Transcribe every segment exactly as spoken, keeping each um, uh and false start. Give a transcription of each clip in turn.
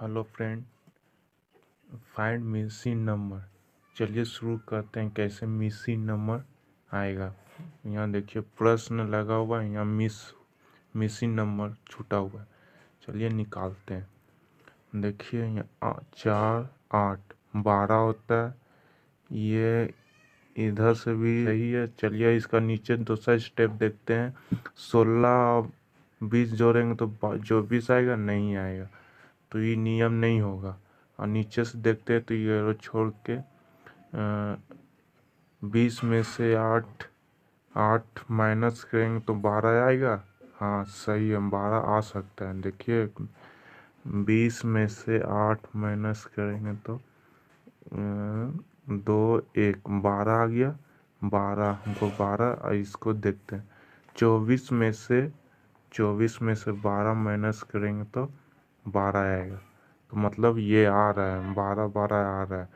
Hello friend, find missing number. चलिए शुरू करते हैं कैसे मिसिंग नंबर आएगा। यहाँ देखिए प्रश्न लगा हुआ है, यहाँ मिस मिसिंग नंबर छूटा हुआ है। चलिए निकालते हैं। देखिए यहाँ चार आठ बारह होता है, ये इधर से भी सही है। चलिए इसका नीचे दूसरा स्टेप देखते हैं। सोलह बीस जोड़ेंगे तो जो बीस आएगा नहीं आएगा, तो ये नियम नहीं होगा। और नीचे से देखते हैं तो ये छोड़ के बीस में से आठ आठ माइनस करेंगे तो बारह आएगा। हाँ सही है, बारह आ सकता है। देखिए बीस में से आठ माइनस करेंगे तो आ, दो एक बारह आ गया। बारह हमको बारह इसको देखते हैं। चौबीस में से चौबीस में से बारह माइनस करेंगे तो बारह आएगा। तो मतलब ये आ रहा है, बारह बारह आ रहा है।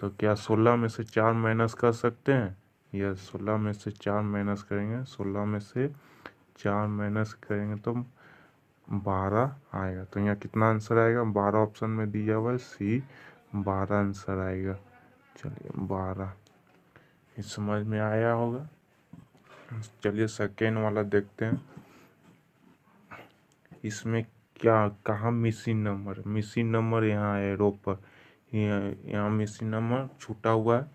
तो क्या सोलह में से चार माइनस कर सकते हैं? यह सोलह में से चार माइनस करेंगे, सोलह में से चार माइनस करेंगे तो बारह आएगा। तो यहाँ कितना आंसर आएगा? बारह ऑप्शन में दिया हुआ है सी, बारह आंसर आएगा। चलिए बारह समझ में आया होगा। चलिए सेकेंड वाला देखते हैं। इसमें क्या कहाँ मिसिंग नंबर? मिसिंग नंबर यहाँ है रो पर, यहाँ यहाँ मिसिंग नंबर छूटा हुआ है।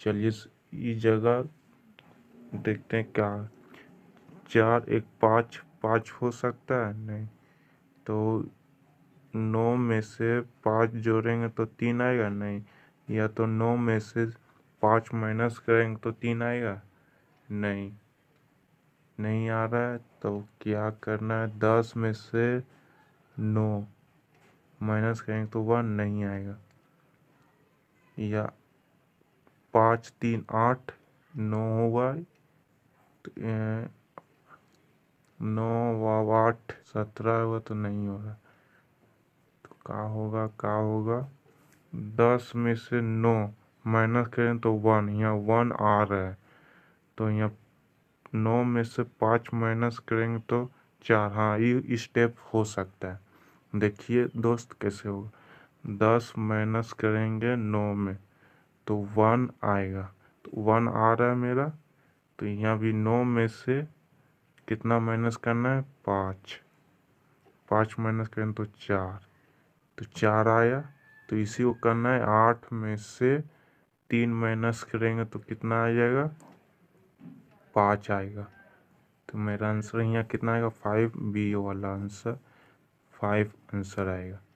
चलिए इस जगह देखते हैं क्या। चार एक पाँच पाँच हो सकता है? नहीं। तो नौ में से पाँच जोड़ेंगे तो तीन आएगा? नहीं। या तो नौ में से पाँच माइनस करेंगे तो तीन आएगा? नहीं, नहीं आ रहा है। तो क्या करना है? दस में से नौ माइनस करेंगे तो वह नहीं आएगा। या पाँच तीन आठ नौ हुआ, नौ व आठ सत्रह हुआ, तो नहीं हो रहा। तो क्या होगा क्या होगा दस में से नौ माइनस करें तो वन, यहाँ वन आ रहा है। तो यहाँ नौ में से पाँच माइनस करेंगे तो चार। हाँ ये स्टेप हो सकता है। देखिए दोस्त कैसे होगा। दस माइनस करेंगे नौ में तो वन आएगा। तो वन आ रहा है मेरा। तो यहाँ भी नौ में से कितना माइनस करना है? पाँच। पाँच माइनस करें तो चार, तो चार आया। तो इसी को करना है। आठ में से तीन माइनस करेंगे तो कितना आ जाएगा? पाँच आएगा। तो मेरा आंसर यहाँ कितना आएगा? फाइव। बी वाला आंसर फाइव आंसर आएगा।